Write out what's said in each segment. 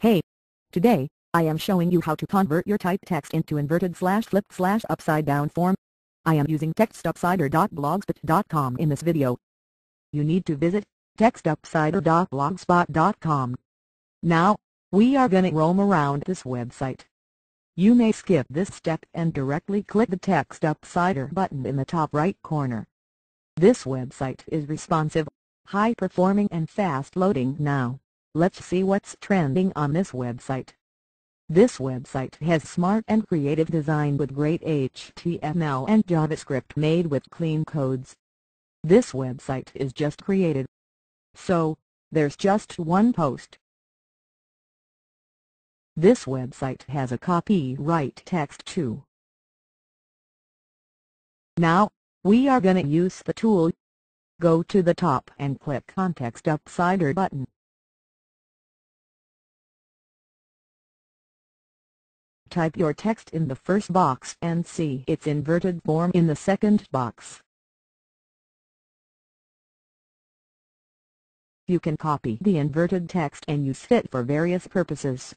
Hey! Today, I am showing you how to convert your typed text into inverted/flipped/upside down form. I am using textupsider.blogspot.com in this video. You need to visit textupsider.blogspot.com. Now, we are gonna roam around this website. You may skip this step and directly click the Text Upsider button in the top right corner. This website is responsive, high-performing and fast-loading now. Let's see what's trending on this website. This website has smart and creative design with great HTML and JavaScript made with clean codes. This website is just created. So, there's just one post. This website has a copyright text too. Now, we are gonna use the tool. Go to the top and click on Text Upsider button. Type your text in the first box and see its inverted form in the second box. You can copy the inverted text and use it for various purposes.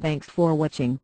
Thanks for watching.